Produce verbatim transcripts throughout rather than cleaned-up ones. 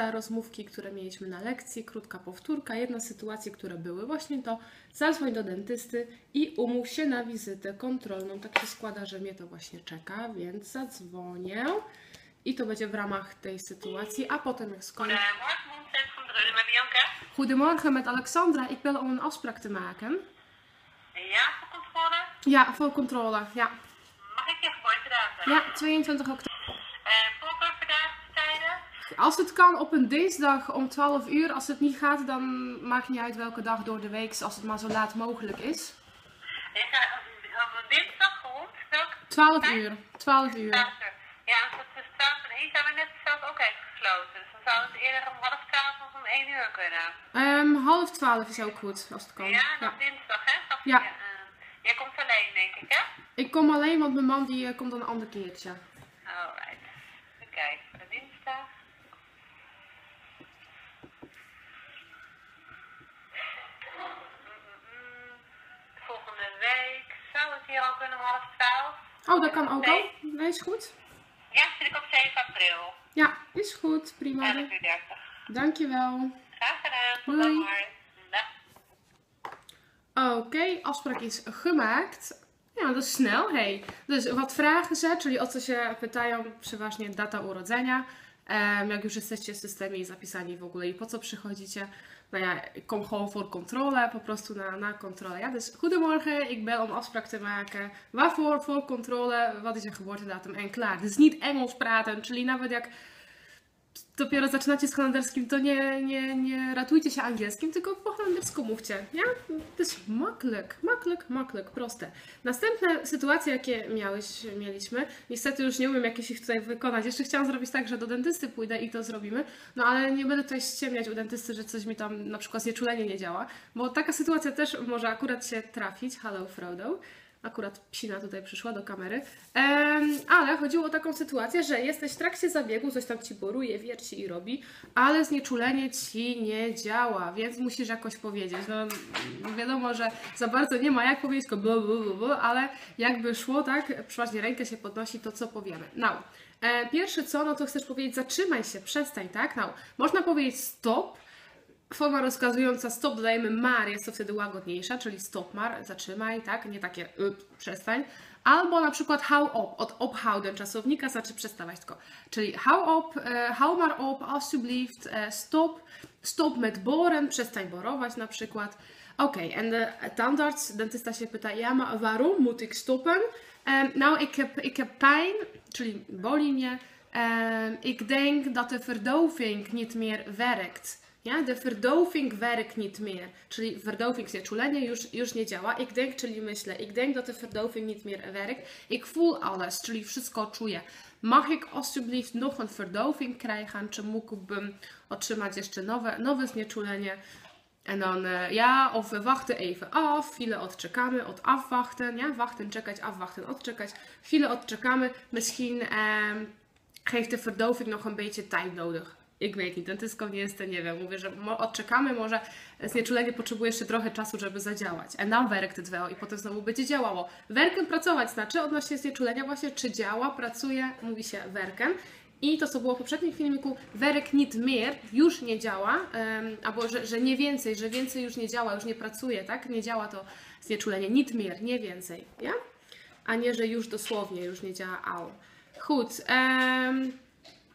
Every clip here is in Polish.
Insta, rozmówki, które mieliśmy na lekcji, krótka powtórka, jedna z sytuacji, które były właśnie to, zadzwoń do dentysty i umów się na wizytę kontrolną. Tak się składa, że mnie to właśnie czeka, więc zadzwonię i to będzie w ramach tej sytuacji, a potem jak skończę. Goedemorgen met Alexandra, ik bel om een afspraak te maken. Ja, voor controle? Ja, voor controle, ja. Mag ik je geboortedatum? Ja, tweeëntwintig oktober. En voorkeursverdaagstijden? Als het kan op een dinsdag om twaalf uur. Als het niet gaat, dan maakt niet uit welke dag door de week, als het maar zo laat mogelijk is. En op dinsdag rond? twaalf uur. twaalf uur. Ja, dus hier zijn we net zelf ook even gesloten. Dus dan zou het eerder om half twaalf of om één uur kunnen. Um, half twaalf is ook goed, als het kan. Ja, dat is dinsdag, hè? Ja. Jij komt alleen, denk ik, hè? Ik kom alleen, want mijn man die komt dan een ander keertje. Alright. Oké, okay, voor de dinsdag. Volgende week. Zou het hier al kunnen om half twaalf? Oh, dat kan ook al. Nee, is goed. Ja, zit ik op zeven april. Ja, is goed. Prima. elf uur dertig. Dankjewel. Graag gedaan. Hoi. Oké, afspraak is gemaakt. Ja, dat is snel. Hey. Dus wat vragen ze, czyli o co się pytają, przeważnie data urodzenia. Um, jak już jesteście w systemie i zapisani w ogóle i po co przychodzicie. No ja, ik kom gewoon voor controle, po prostu na, na controle. Ja, dus goedemorgen, ik bel om afspraak te maken. Waarvoor? Voor controle, wat is je geboortedatum en klaar. Dus niet Engels praten, czyli nawet jak dopiero zaczynacie z holenderskim, to nie, nie, nie ratujcie się angielskim, tylko po holendersku mówcie, ja? To jest makkelijk, makkelijk, makkelijk, proste. Następne sytuacje, jakie miałeś, mieliśmy, niestety już nie umiem jakieś ich tutaj wykonać. Jeszcze chciałam zrobić tak, że do dentysty pójdę i to zrobimy, no ale nie będę tutaj ściemniać u dentysty, że coś mi tam na przykład znieczulenie nie działa, bo taka sytuacja też może akurat się trafić. Hello Frodo. Akurat psina tutaj przyszła do kamery, um, ale chodziło o taką sytuację, że jesteś w trakcie zabiegu, coś tam ci boruje, wierci i robi, ale znieczulenie ci nie działa, więc musisz jakoś powiedzieć. No wiadomo, że za bardzo nie ma jak powiedzieć, tylko blu, blu, blu, blu, ale jakby szło, tak, przeważnie rękę się podnosi, to co powiemy. Now, e, pierwsze co, no to chcesz powiedzieć zatrzymaj się, przestań, tak? Now, można powiedzieć stop. Forma rozkazująca stop dodajemy mar, jest to wtedy łagodniejsza, czyli stop mar, zatrzymaj, tak, nie takie y, przestań. Albo na przykład hou op, od ophouden czasownika znaczy przestawać tylko. Czyli hou op, e, hou maar op, alsjeblieft, e, stop, stop met boren, przestań borować na przykład. Oké, okay, en de tandarts, dentysta się pyta, ja maar waarom moet ik stoppen? E, nou, ik heb, ik heb pijn, czyli boli mnie. E, ik denk dat de verdoving niet meer werkt. Ja, de verdoving werkt niet meer. Czyli verdoving, znieczulenie, już, już nie działa. Ik denk, czyli myślę. Ik denk dat de verdoving niet meer werkt. Ik voel alles, czyli wszystko czuję. Mag ik alsjeblieft nog een verdoving krijgen? Czy mógłbym otrzymać jeszcze nowe, nowe znieczulenie? En dan, ja, of we wachten even af, chwilę odczekamy, od afwachten, ja, wachten, czekać, afwachten, odczekać, chwilę odczekamy, misschien um, heeft de verdoving nog een beetje tijd nodig. Ik weet niet, dentystką nie jestem, nie wiem, mówię, że odczekamy, może znieczulenie potrzebuje jeszcze trochę czasu, żeby zadziałać. En dan werkt het wel i potem znowu będzie działało. Werken pracować znaczy odnośnie znieczulenia właśnie, czy działa, pracuje, mówi się werken. I to, co było w poprzednim filmiku, werk niet meer, już nie działa, um, albo że, że nie więcej, że więcej już nie działa, już nie pracuje, tak? Nie działa to znieczulenie, niet meer, nie więcej, ja? A nie, że już dosłownie, już nie działa, au. Goed, um,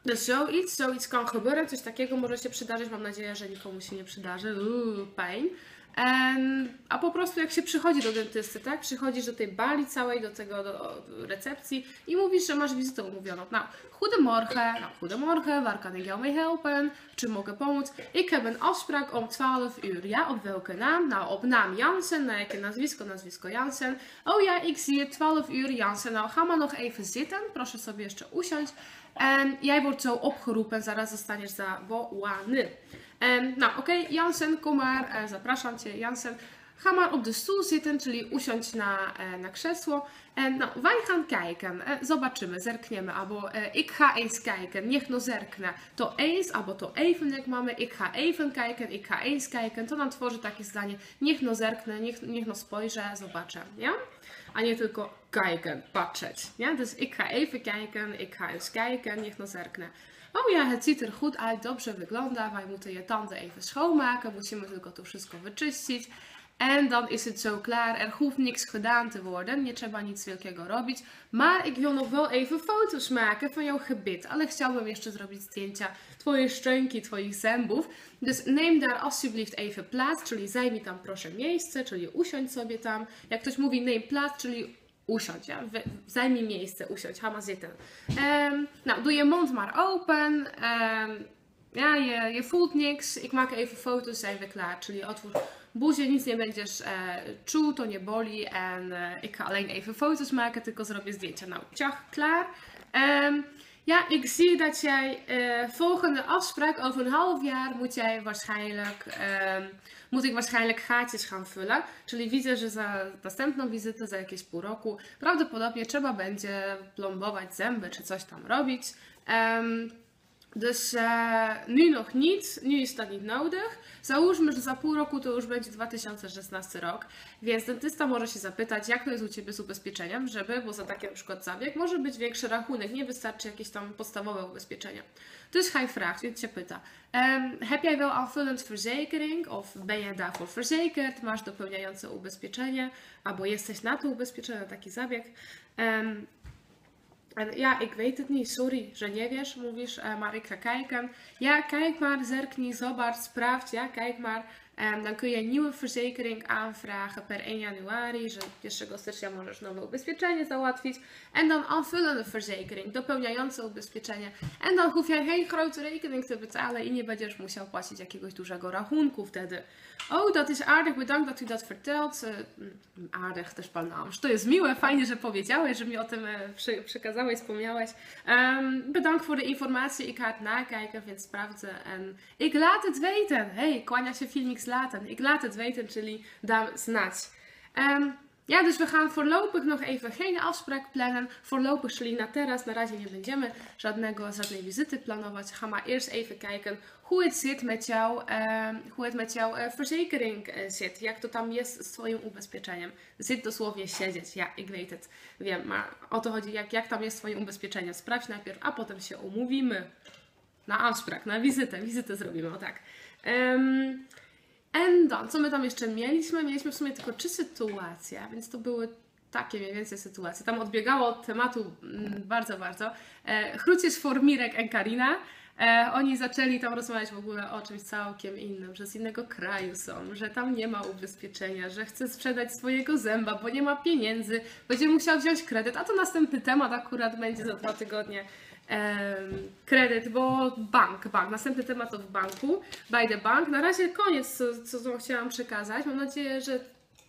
dus zoiets, zoiets kan gebeuren, coś takiego może się przydarzyć, mam nadzieję, że nikomu się nie przydarzy, uuu, pain. Um, a po prostu jak się przychodzi do dentysty, tak? Przychodzisz do tej bali całej, do tego do, do recepcji i mówisz, że masz wizytę umówioną. No, goedemorgen, no, goedemorgen, waar kan ik jou mee helpen? Czy mogę pomóc? Ik heb een afspraak om twaalf uur. Ja, op welke naam? Nou, op naam Jansen. Na jakie nazwisko? Nazwisko Jansen. Oh ja, ik zie het, twaalf uur Jansen. Nou, ga maar nog even zitten. Proszę sobie jeszcze usiąść. Um, jij wordt zo opgeroepen, zaraz zostaniesz zawołany. Um, nou, oké, okay, Jansen, kom maar, uh, zapraszam Cię, Jansen. Ga maar op de stoel zitten, czyli usiądź na, uh, na krzesło. Um, nou, wij gaan kijken, uh, zobaczymy, zerkniemy, albo uh, ik ga eens kijken, niech no zerknę. To eens, albo to even, jak mamy, ik ga even kijken, ik ga eens kijken, to nam tworzy takie zdanie, niech no zerknę, niech, niech no spojrzę, zobaczę, ja? a nie tylko kijken, patrzeć. Ja? Dus ik ga even kijken, ik ga eens kijken, niech no zerknę. O ja, het ziet er goed uit, dobrze wygląda, wij moeten je tanden even schoonmaken, musimy tylko to wszystko wyczyścić. En dan is het zo klaar, er hoeft niks gedaan te worden, nie trzeba nic wielkiego robić, maar ik wil nog wel even foto's maken van jouw gebit, ale chciałbym jeszcze zrobić zdjęcia twojej szczęki, twoich zębów, dus neem daar alsjeblieft even plaats, czyli zajmij tam proszę miejsce, czyli usiądź sobie tam, jak ktoś mówi neem plaats, czyli usiądź, ja? Zajmij miejsce, usiądź, ga maar zitten. Um, nou, doe je mond maar open, um, ja, je, je voelt niks, ik maak even foto's, zijn we klaar, czyli otwórz buzię, nic nie będziesz e, czuł, to nie boli en e, ik ga alleen even foto's maken, tylko zrobię zdjęcia. Nou, ciach, klaar. Um, ja, ik zie dat jij e, volgende afspraak over een half jaar moet jij waarschijnlijk, e, moet ik waarschijnlijk gaatjes gaan vullen. Czyli widzę, że za następną wizytę, za jakieś pół roku, prawdopodobnie trzeba będzie plombować zęby czy coś tam robić. Um, Dus uh, nu nog niet, nu is dat niet nodig. Załóżmy, że za pół roku to już będzie dwa tysiące szesnasty rok, więc dentysta może się zapytać, jak to jest u Ciebie z ubezpieczeniem, żeby, bo za taki na przykład zabieg może być większy rachunek, nie wystarczy jakieś tam podstawowe ubezpieczenia. Dus hij vraagt, więc się pyta, um, heb jij wel aanvullend verzekering, of ben jij daarvoor verzekerd, masz dopełniające ubezpieczenie, albo jesteś na to ubezpieczony, na taki zabieg. Um, En ja, ik weet het niet, sorry, że nie wiesz, mówisz, maar ik ga kijken. Ja, kijk maar, zerknij, zobacz, sprawdź, ja, kijk maar. Um, dan kun je een nieuwe verzekering aanvragen per pierwszego januari, że pierwszego stycznia możesz nowe ubezpieczenie załatwić. En dan aanvullende verzekering, dopełniające ubezpieczenie. En dan hoef jij geen grote rekening te betalen i nie będziesz musiał płacić jakiegoś dużego rachunku wtedy. O, dat is aardig, bedankt dat u dat vertelt. Aardig, też pan naamsz. To jest miłe, fajnie, że powiedziałeś, że mi o tym przy, przekazałeś, wspomniałeś. Um, bedankt voor de informatie, ik ga het nakijken, więc sprawdzę. En ik laat het weten. Hej, kłania się filmik laten. Ik laat het weten, czyli dam znać. Um, ja, dus we gaan voorlopig nog even geen afspraak plannen. Voorlopig, czyli na teraz, na razie nie będziemy żadnego, żadnej wizyty planować. Ga maar eerst even kijken hoe het zit met jou, um, hoe het met jouw uh, verzekering uh, zit. Jak to tam jest z Twoim ubezpieczeniem. Zit dosłownie siedzieć. Ja, ik weet het. Wiem, maar o to chodzi, jak, jak tam jest Twoje ubezpieczenie. Sprawdź najpierw, a potem się umówimy na afspraak, na wizytę. Wizytę zrobimy, o tak. Um, En dan, co my tam jeszcze mieliśmy? Mieliśmy w sumie tylko trzy sytuacje, więc to były takie mniej więcej sytuacje. Tam odbiegało od tematu m, bardzo, bardzo. E, Groetjes voor Mirek en Karina. E, oni zaczęli tam rozmawiać w ogóle o czymś całkiem innym, że z innego kraju są, że tam nie ma ubezpieczenia, że chce sprzedać swojego zęba, bo nie ma pieniędzy, będzie musiał wziąć kredyt, a to następny temat akurat będzie za dwa tygodnie. Um, kredyt, bo bank, bank, następny temat to w banku, by the bank. Na razie koniec, co, co chciałam przekazać. Mam nadzieję, że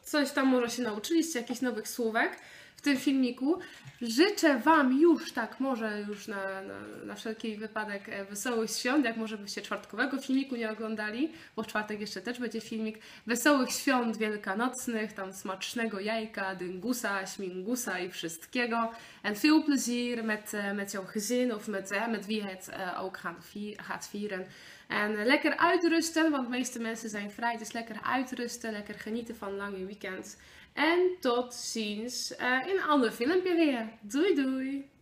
coś tam może się nauczyliście, jakichś nowych słówek w tym filmiku. Życzę Wam już, tak może już na, na, na wszelki wypadek wesołych świąt, jak może byście czwartkowego filmiku nie oglądali, bo w czwartek jeszcze też będzie filmik wesołych świąt wielkanocnych, tam smacznego jajka, dyngusa, śmigusa i wszystkiego. En veel plezier met, met jouw gezin of met, met wie het ook gaat vieren. En lekker uitrusten, want de meeste mensen zijn vrij, dus lekker uitrusten, lekker genieten van lange weekends. En tot ziens uh, in een ander filmpje weer. Doei doei!